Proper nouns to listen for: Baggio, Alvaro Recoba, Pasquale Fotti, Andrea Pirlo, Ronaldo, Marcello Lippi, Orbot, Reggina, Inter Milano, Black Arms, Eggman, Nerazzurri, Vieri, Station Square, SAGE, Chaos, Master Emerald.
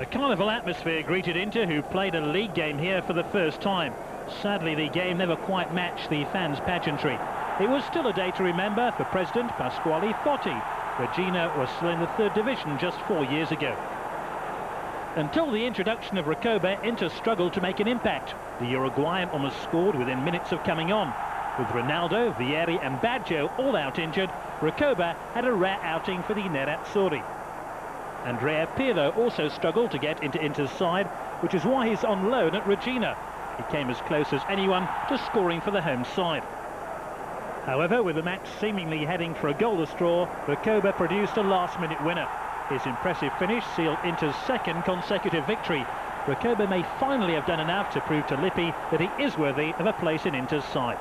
A carnival atmosphere greeted Inter, who played a league game here for the first time. Sadly, the game never quite matched the fans' pageantry. It was still a day to remember for President Pasquale Fotti. Reggina was still in the third division just 4 years ago. Until the introduction of Recoba, Inter struggled to make an impact. The Uruguayan almost scored within minutes of coming on. With Ronaldo, Vieri and Baggio all out injured, Recoba had a rare outing for the Nerazzurri. Andrea Pirlo also struggled to get into Inter's side, which is why he's on loan at Reggina. He came as close as anyone to scoring for the home side. However, with the match seemingly heading for a goalless draw, Recoba produced a last-minute winner. His impressive finish sealed Inter's second consecutive victory. Recoba may finally have done enough to prove to Lippi that he is worthy of a place in Inter's side.